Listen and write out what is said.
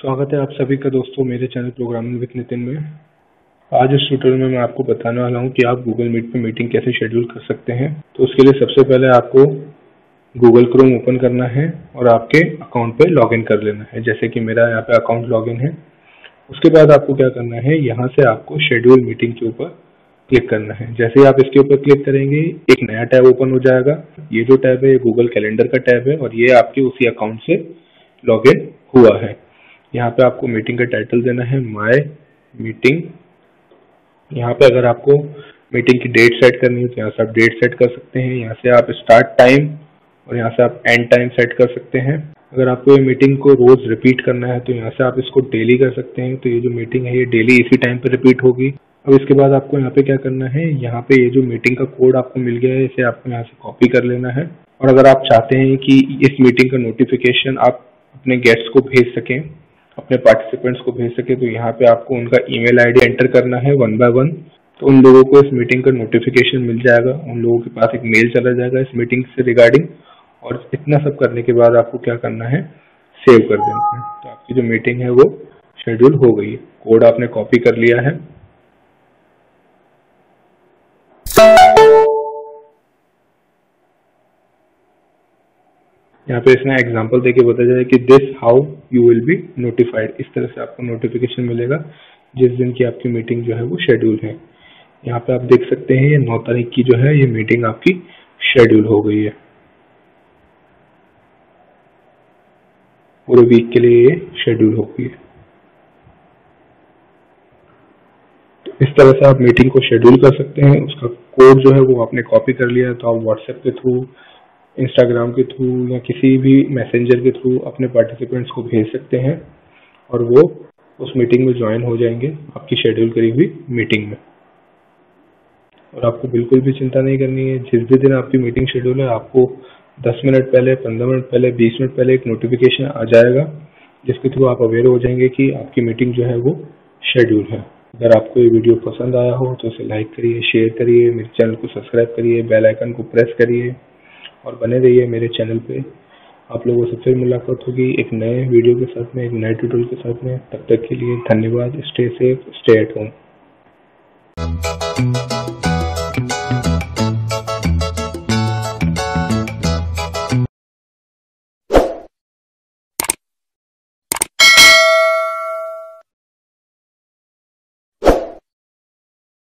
स्वागत है आप सभी का दोस्तों मेरे चैनल प्रोग्रामिंग विद नितिन में। आज इस ट्यूटोरियल में मैं आपको बताने वाला हूं कि आप गूगल मीट पे मीटिंग कैसे शेड्यूल कर सकते हैं। तो उसके लिए सबसे पहले आपको गूगल क्रोम ओपन करना है और आपके अकाउंट पे लॉगिन कर लेना है। जैसे कि मेरा यहाँ पे अकाउंट लॉगिन है। उसके बाद आपको क्या करना है, यहाँ से आपको शेड्यूल मीटिंग के ऊपर क्लिक करना है। जैसे ही आप इसके ऊपर क्लिक करेंगे एक नया टैब ओपन हो जाएगा। ये जो टैब है ये गूगल कैलेंडर का टैब है और ये आपके उसी अकाउंट से लॉगिन हुआ है। यहाँ पे आपको मीटिंग का टाइटल देना है माय मीटिंग। यहाँ पे अगर आपको मीटिंग की डेट सेट करनी है तो यहाँ से आप डेट सेट कर सकते हैं। यहाँ से आप स्टार्ट टाइम और यहाँ से आप एंड टाइम सेट कर सकते हैं। अगर आपको ये मीटिंग को रोज रिपीट करना है तो यहाँ से आप इसको डेली कर सकते हैं। तो ये जो मीटिंग है ये डेली इसी टाइम पर रिपीट होगी। अब इसके बाद आपको यहाँ पे क्या करना है, यहाँ पे ये जो मीटिंग का कोड आपको मिल गया है इसे आपको यहाँ से कॉपी कर लेना है। और अगर आप चाहते हैं कि इस मीटिंग का नोटिफिकेशन आप अपने गेस्ट को भेज सकें, अपने पार्टिसिपेंट्स को भेज सके, तो यहाँ पे आपको उनका ईमेल आईडी एंटर करना है वन बाय वन। तो उन लोगों को इस मीटिंग का नोटिफिकेशन मिल जाएगा, उन लोगों के पास एक मेल चला जाएगा इस मीटिंग से रिगार्डिंग। और इतना सब करने के बाद आपको क्या करना है, सेव कर देना है। तो आपकी जो मीटिंग है वो शेड्यूल हो गई है। कोड आपने कॉपी कर लिया है। यहाँ पे इसमें एग्जाम्पल देके बताया जाए कि this how you will be notified. इस तरह से आपको नोटिफिकेशन मिलेगा जिस दिन की आपकी मीटिंग जो है वो शेड्यूल है। यहाँ पे आप देख सकते हैं ये 9 तारीख की जो है ये मीटिंग आपकी शेड्यूल हो गई है। पूरे वीक के लिए ये शेड्यूल हो गई है। तो इस तरह से आप मीटिंग को शेड्यूल कर सकते हैं। उसका कोड जो है वो आपने कॉपी कर लिया है तो आप व्हाट्सएप के थ्रू, इंस्टाग्राम के थ्रू या किसी भी मैसेंजर के थ्रू अपने पार्टिसिपेंट्स को भेज सकते हैं और वो उस मीटिंग में ज्वाइन हो जाएंगे, आपकी शेड्यूल करी हुई मीटिंग में। और आपको बिल्कुल भी चिंता नहीं करनी है। जिस भी दिन आपकी मीटिंग शेड्यूल है आपको 10 मिनट पहले, 15 मिनट पहले, 20 मिनट पहले एक नोटिफिकेशन आ जाएगा जिसके थ्रू आप अवेयर हो जाएंगे कि आपकी मीटिंग जो है वो शेड्यूल है। अगर आपको ये वीडियो पसंद आया हो तो इसे लाइक करिए, शेयर करिए, मेरे चैनल को सब्सक्राइब करिए, बेल आइकन को प्रेस करिए और बने रहिए मेरे चैनल पे। आप लोगों से फिर मुलाकात होगी एक नए वीडियो के साथ में, एक नए ट्यूटोरियल के साथ में। तब तक के लिए धन्यवाद। Stay safe, stay at home.